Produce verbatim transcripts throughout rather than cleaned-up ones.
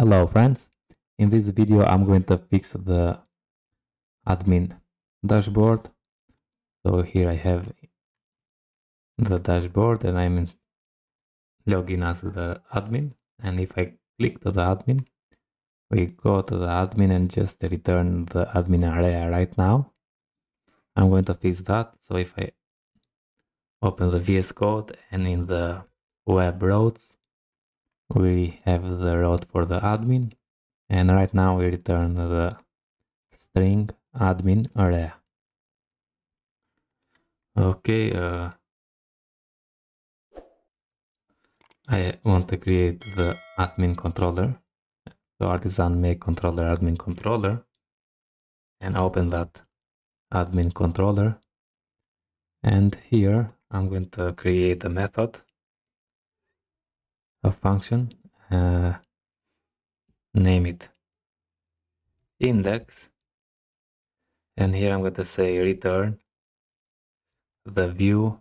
Hello friends, in this video I'm going to fix the admin dashboard. So here I have the dashboard and I'm logging as the admin, and if I click to the admin, we go to the admin and just return the admin array right now. I'm going to fix that. So if I open the V S Code and in the web routes, we have the route for the admin, and right now we return the string admin array. Okay, uh, I want to create the admin controller, so artisan make controller admin controller, and open that admin controller, and here I'm going to create a method, a function, uh, name it index, and here I'm going to say return the view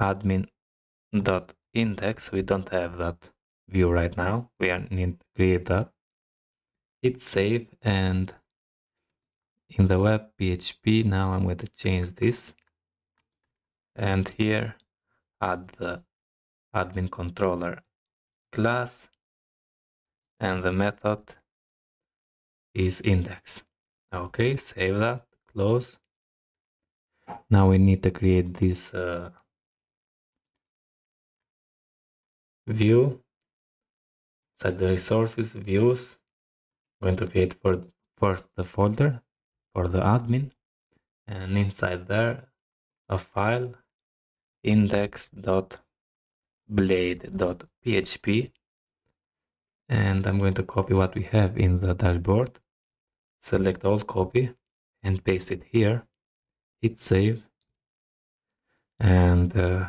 admin dot index. We don't have that view right now, we need to create that. Hit save, and in the web P H P now I'm going to change this and here add the admin controller class, and the method is index. Okay, save that, close. Now we need to create this uh, view inside the resources views. I'm going to create for first the folder for the admin, and inside there a file index dot blade dot P H P, and I'm going to copy what we have in the dashboard, select all copy and paste it here, hit save, and uh,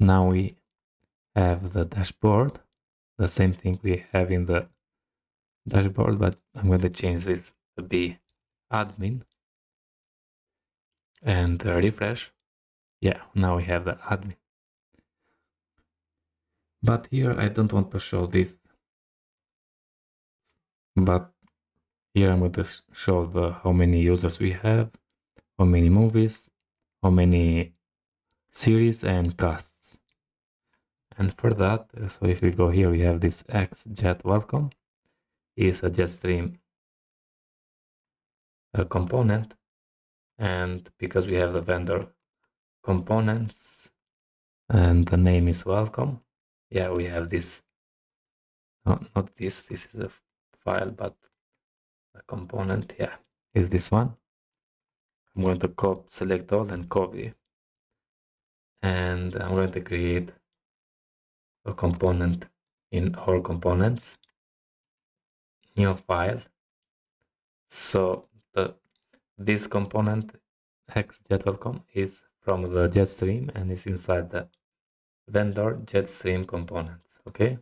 now we have the dashboard, the same thing we have in the dashboard, but I'm going to change this to be admin and uh, refresh. Yeah, now we have the admin. But here I don't want to show this, but here I'm going to show the how many users we have, how many movies, how many series and casts. And for that, so if we go here, we have this x jet welcome is a JetStream uh, component, and because we have the vendor components and the name is welcome. Yeah, we have this, no, not this, this is a file, but a component, yeah, is this one. I'm going to copy, select all and copy. And I'm going to create a component in all components, new file. So the, this component x jet welcome is from the JetStream and is inside the vendor JetStream components. Okay,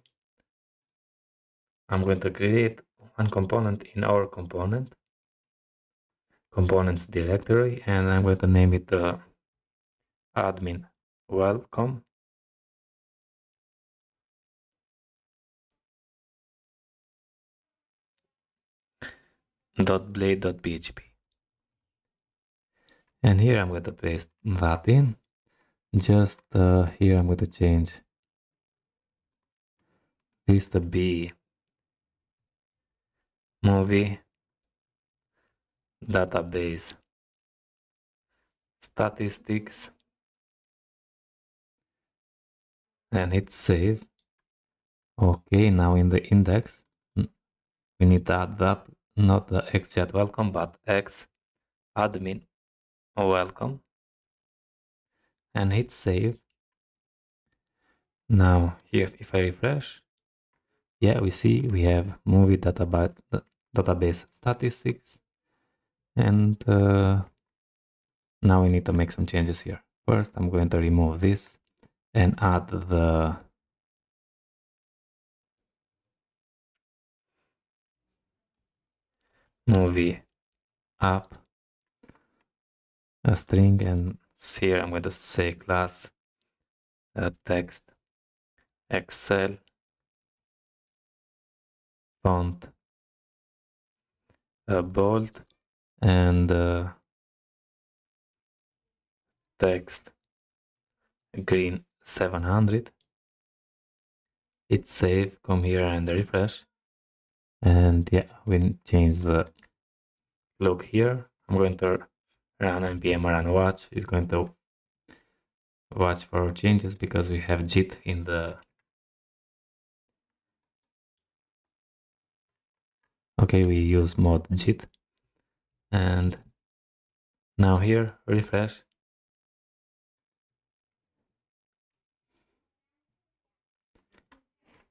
I'm going to create one component in our component components directory, and I'm going to name it uh, admin welcome, dot blade dot P H P, and here I'm going to paste that in. Just uh, here I'm going to change this to be movie database statistics, and hit save. Okay, now in the index we need to add that, not the x jet welcome but x admin welcome, and hit save. Now here if I refresh, yeah, we see we have movie database database statistics, and uh, now we need to make some changes here. First I'm going to remove this and add the movie app a string, and here I'm going to say class uh, text Excel font uh, bold and uh, text green seven hundred. Hit save, come here and refresh, and yeah, we'll change the log here. I'm going to run npm run watch. It's going to watch for changes because we have J I T in the okay, we use mod J I T. And now here, refresh.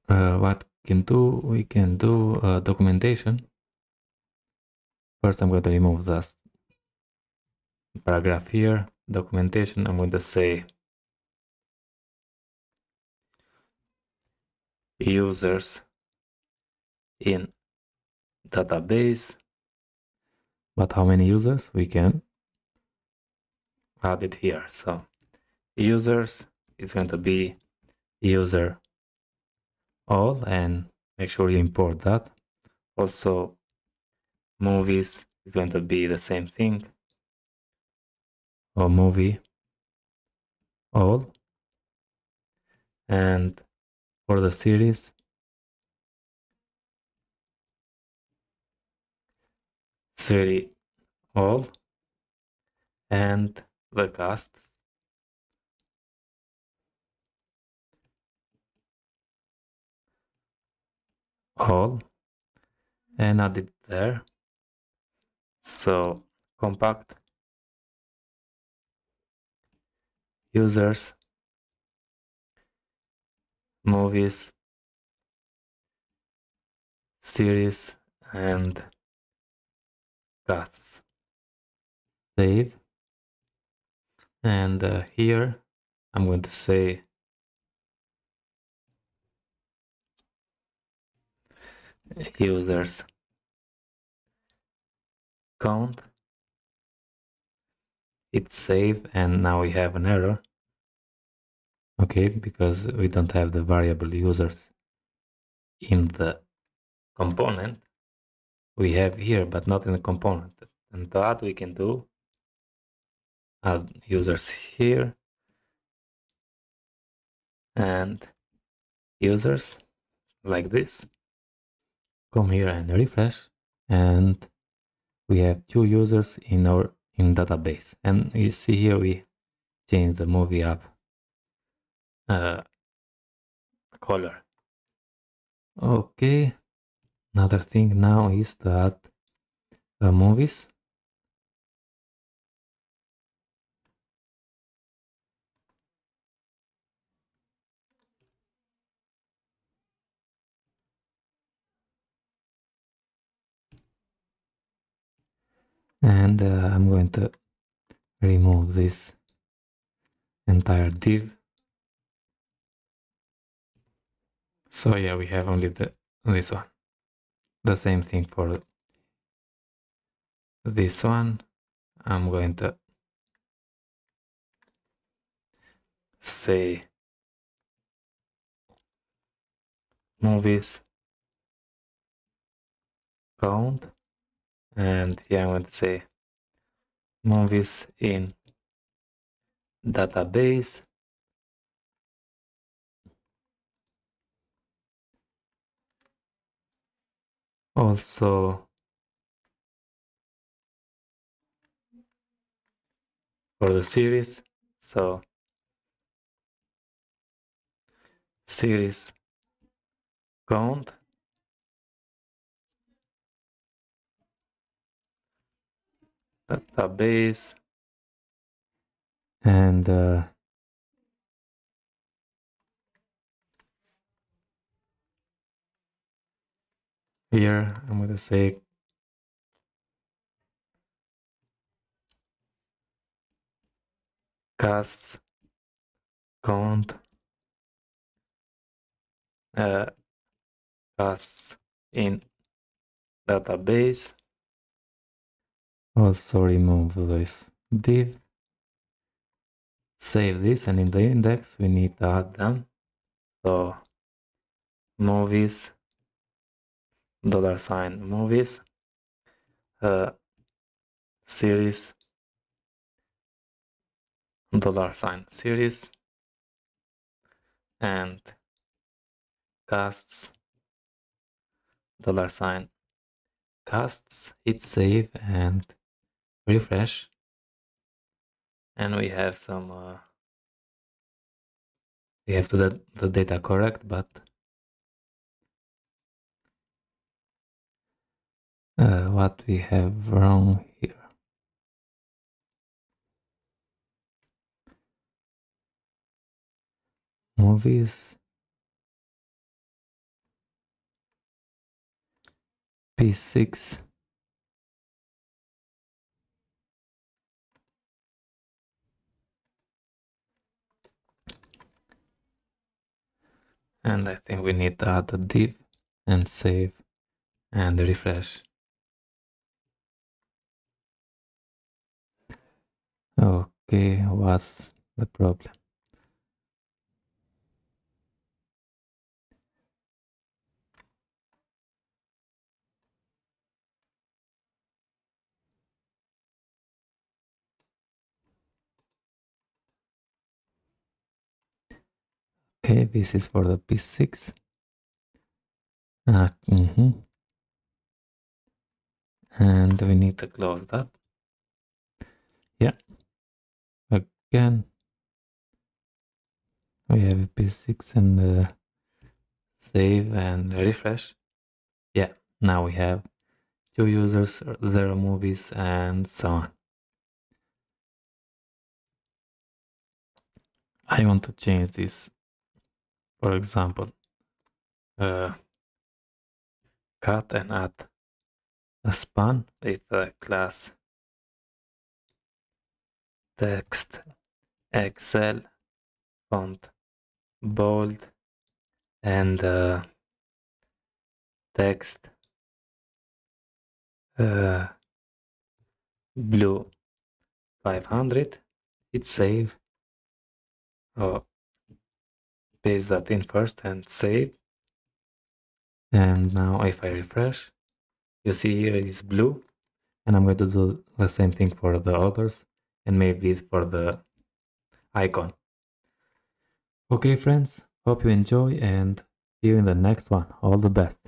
Uh, what can do? We can do uh, documentation. First, I'm going to remove this paragraph here. Documentation, I'm going to say users in database. But how many users? We can add it here. So users is going to be user all, and make sure you import that. Also movies is going to be the same thing, or movie all. And for the series, series all, and the casts. All, and add it there. So compact users movies series and casts. Save, and uh, here I'm going to say users count. It's save, and now we have an error. Okay, because we don't have the variable users in the component. We have here, but not in the component. And that we can do add users here and users like this. Come here and refresh, and we have two users in our in database. And you see here we change the movie up uh, color. Okay, another thing now is that uh, movies and uh, I'm going to remove this entire div. So yeah, we have only the this one. The same thing for this one. I'm going to say movies count. And here I'm going to say movies in database also. For the series, so series count. Database, and uh, here I'm going to say casts count uh, casts in database. Also remove this div, save this, and in the index we need to add them. So movies dollar sign movies uh, series dollar sign series and casts dollar sign casts. Hit save and refresh, and we have some uh, we have to the, the data correct, but uh, what we have wrong here. Movies P six and I think we need to add a div and save and refresh. Okay, what's the problem? Okay, this is for the P six. Ah, mm-hmm. And we need to close that. Yeah. Again, we have a P six and uh, save and refresh. Yeah, now we have two users, zero movies, and so on. I want to change this. For example, uh, cut and add a span with a class text, Excel, font, bold, and uh, text, uh, blue five hundred. Hit save. Oh. Paste that in first and save. And now if I refresh, you see here is blue, and I'm going to do the same thing for the others and maybe for the icon. Okay friends, hope you enjoy and see you in the next one. All the best.